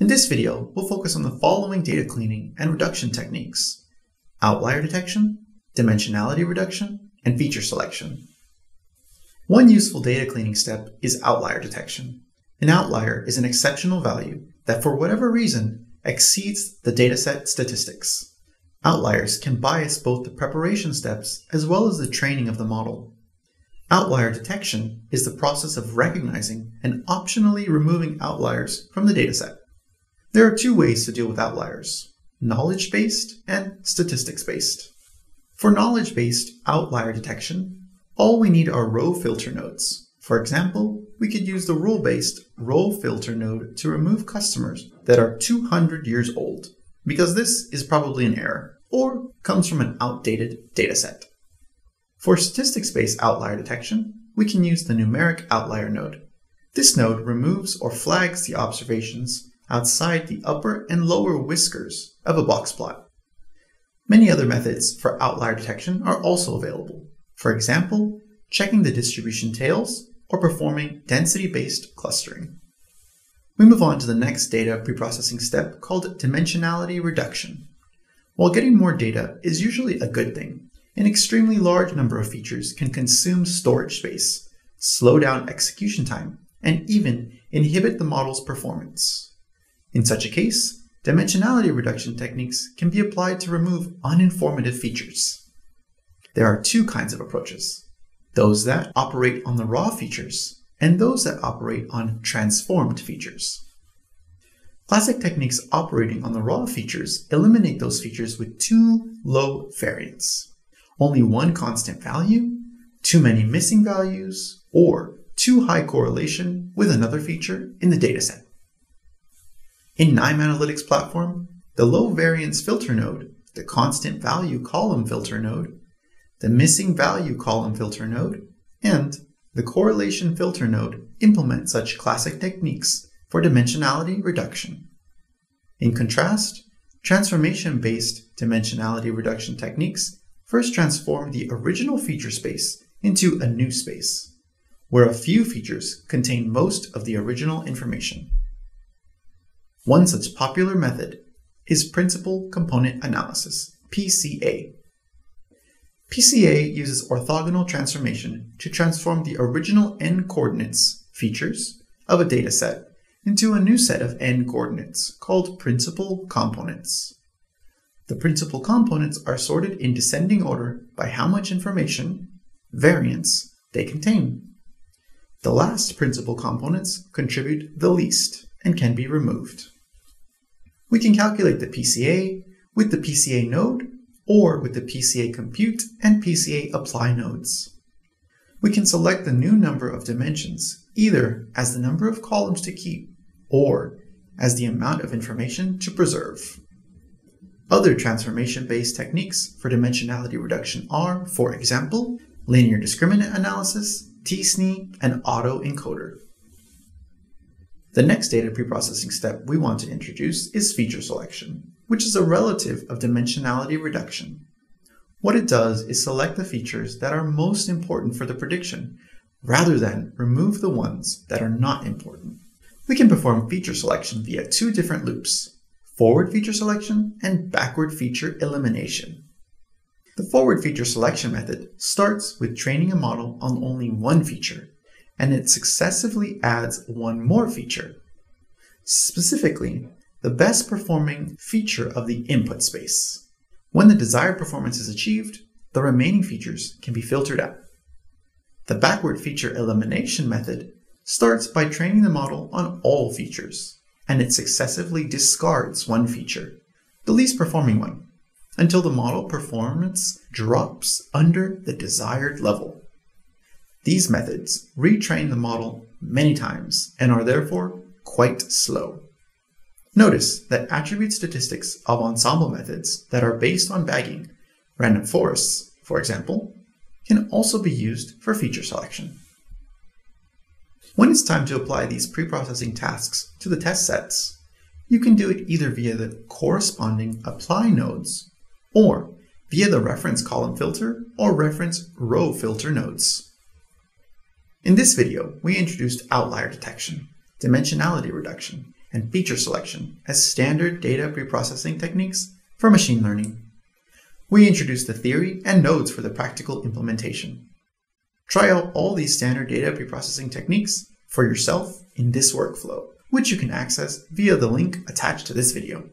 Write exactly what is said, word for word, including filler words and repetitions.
In this video, we'll focus on the following data cleaning and reduction techniques: outlier detection, dimensionality reduction, and feature selection. One useful data cleaning step is outlier detection. An outlier is an exceptional value that, for whatever reason, exceeds the dataset statistics. Outliers can bias both the preparation steps as well as the training of the model. Outlier detection is the process of recognizing and optionally removing outliers from the dataset. There are two ways to deal with outliers: knowledge-based and statistics-based. For knowledge-based outlier detection, all we need are row filter nodes. For example, we could use the rule-based row filter node to remove customers that are two hundred years old, because this is probably an error or comes from an outdated dataset. For statistics-based outlier detection, we can use the numeric outlier node. This node removes or flags the observations outside the upper and lower whiskers of a box plot. Many other methods for outlier detection are also available. For example, checking the distribution tails or performing density-based clustering. We move on to the next data preprocessing step called dimensionality reduction. While getting more data is usually a good thing, an extremely large number of features can consume storage space, slow down execution time, and even inhibit the model's performance. In such a case, dimensionality reduction techniques can be applied to remove uninformative features. There are two kinds of approaches: those that operate on the raw features and those that operate on transformed features. Classic techniques operating on the raw features eliminate those features with too low variance, only one constant value, too many missing values, or too high correlation with another feature in the dataset. In KNIME Analytics Platform, the Low Variance Filter node, the Constant Value Column Filter node, the Missing Value Column Filter node, and the Correlation Filter node implement such classic techniques for dimensionality reduction. In contrast, transformation-based dimensionality reduction techniques first transform the original feature space into a new space, where a few features contain most of the original information. One such popular method is principal component analysis, P C A. P C A uses orthogonal transformation to transform the original n-coordinates features of a dataset into a new set of n-coordinates called principal components. The principal components are sorted in descending order by how much information, variance, they contain. The last principal components contribute the least and can be removed. We can calculate the P C A with the P C A node or with the P C A compute and P C A apply nodes. We can select the new number of dimensions either as the number of columns to keep or as the amount of information to preserve. Other transformation-based techniques for dimensionality reduction are, for example, linear discriminant analysis, t S N E, and autoencoder. The next data preprocessing step we want to introduce is feature selection, which is a relative of dimensionality reduction. What it does is select the features that are most important for the prediction, rather than remove the ones that are not important. We can perform feature selection via two different loops: forward feature selection and backward feature elimination. The forward feature selection method starts with training a model on only one feature, and it successively adds one more feature. Specifically, the best performing feature of the input space. When the desired performance is achieved, the remaining features can be filtered out. The backward feature elimination method starts by training the model on all features, and it successively discards one feature, the least performing one, until the model performance drops under the desired level. These methods retrain the model many times and are therefore quite slow. Notice that attribute statistics of ensemble methods that are based on bagging, random forests, for example, can also be used for feature selection. When it's time to apply these preprocessing tasks to the test sets, you can do it either via the corresponding apply nodes or via the reference column filter or reference row filter nodes. In this video, we introduced outlier detection, dimensionality reduction, and feature selection as standard data preprocessing techniques for machine learning. We introduce the theory and nodes for the practical implementation. Try out all these standard data preprocessing techniques for yourself in this workflow, which you can access via the link attached to this video.